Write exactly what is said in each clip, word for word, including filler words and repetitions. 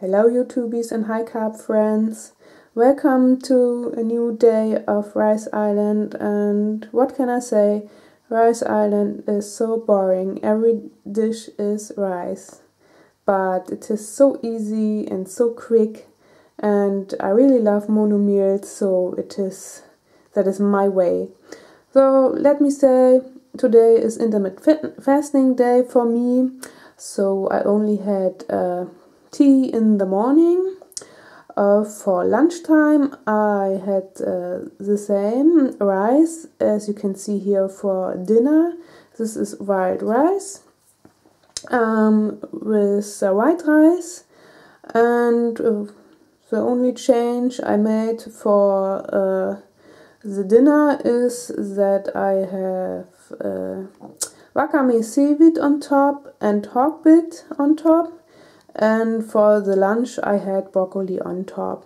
Hello YouTubies and high carb friends, welcome to a new day of Rice Island. And what can I say, Rice Island is so boring, every dish is rice, but it is so easy and so quick, and I really love mono meals, so it is, that is my way. So let me say, today is intermittent fasting day for me, so I only had uh, tea in the morning. Uh, for lunchtime I had uh, the same rice as you can see here for dinner. This is wild rice um, with uh, white rice, and uh, the only change I made for uh, the dinner is that I have uh, wakame seaweed on top and hawkbit on top. And for the lunch I had broccoli on top.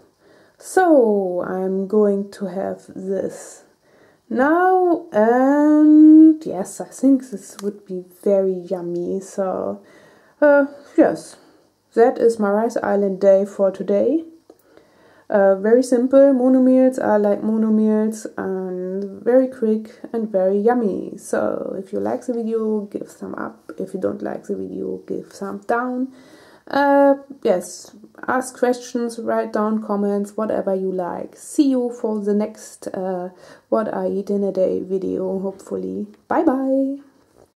So I'm going to have this now, and yes, I think this would be very yummy. So uh, yes, that is my Rice Island day for today. Uh, very simple, mono meals, I like mono meals, and very quick and very yummy. So if you like the video, give thumb up. If you don't like the video, give thumb down. Uh, yes, ask questions, write down comments, whatever you like. See you for the next uh, What I Eat in a Day video, hopefully. Bye bye!